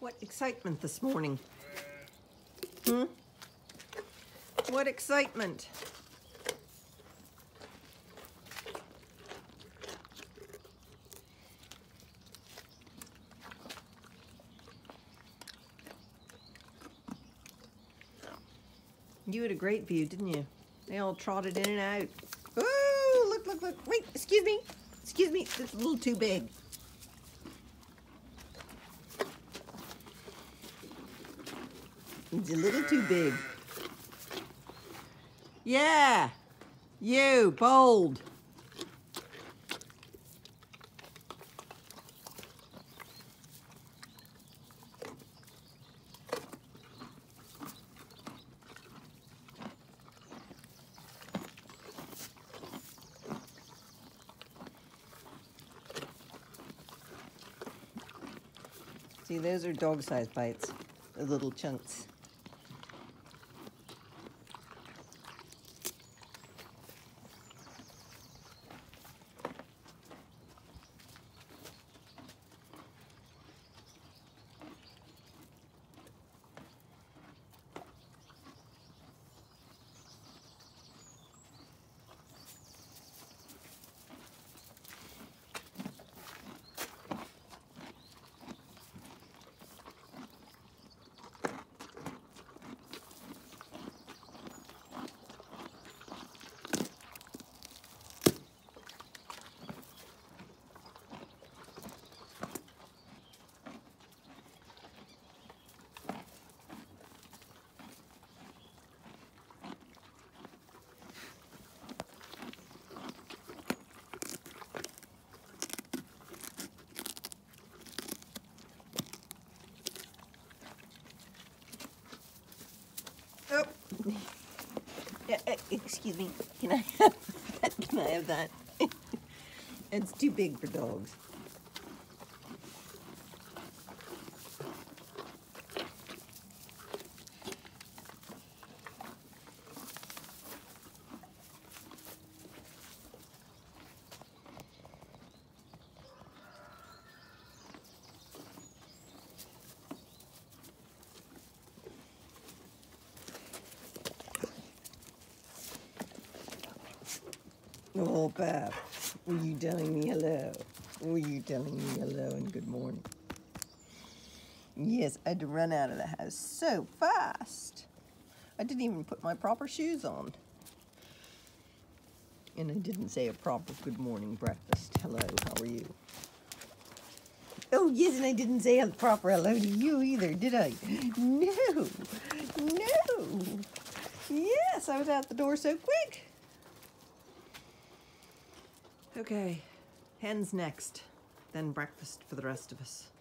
What excitement this morning. What excitement. You had a great view, didn't you? They all trotted in and out. Ooh, look, look, look. Wait, excuse me. Excuse me. It's a little too big. It's a little too big. Yeah. You, bold. See, those are dog-sized bites, the little chunks. Excuse me, can I have that? Can I have that? It's too big for dogs. Oh, Bab, were you telling me hello? Were you telling me hello and good morning? Yes, I had to run out of the house so fast. I didn't even put my proper shoes on. And I didn't say a proper good morning breakfast. Hello, how are you? Oh, yes, and I didn't say a proper hello to you either, did I? No, no. Yes, I was out the door so quick. Okay, hens next, then breakfast for the rest of us.